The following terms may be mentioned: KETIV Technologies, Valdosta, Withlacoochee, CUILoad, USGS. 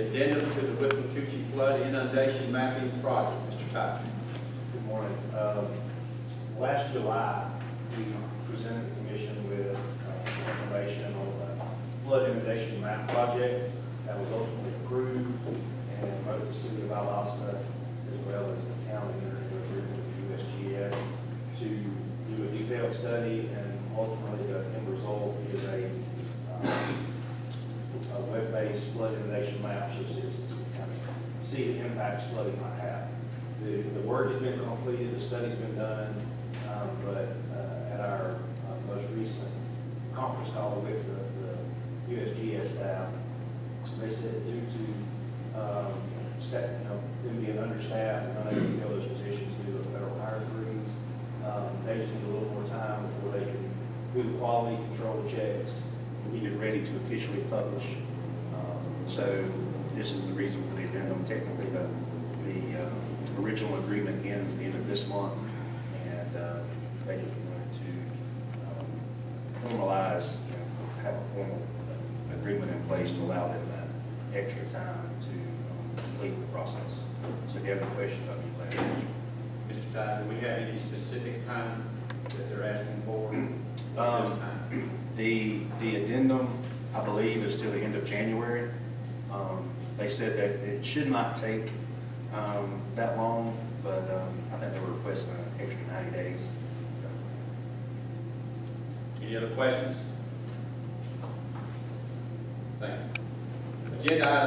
the addendum to the Withlacoochee flood inundation mapping project. Mr. Tyson. Good morning. Last July, we presented the commission with information on the flood inundation map project that was ultimately approved, and both the city of Valdosta as well as the county entered into agreement with USGS to do a detailed study, and ultimately the end result is a web-based flood inundation map so citizens can kind of see the impacts flooding might have. The work has been completed, the study's been done, but at our most recent conference call with the USGS staff, they said due to them being understaffed and unable to fill those positions due to a federal hiring freeze, they just need a little more time before they can do the quality control checks and get it ready to officially publish. So this is the reason for the addendum. Technically, the original agreement ends the end of this month, and they just wanted to formalize, have a formal agreement in place to allow them that extra time to complete the process. So if you have any questions, I'll be glad to answer. Mr. Todd, do we have any specific time that they're asking for? The addendum, I believe, is till the end of January. They said that it should not take that long, but I think they were requesting an extra 90 days. Any other questions? Thank you. Agenda item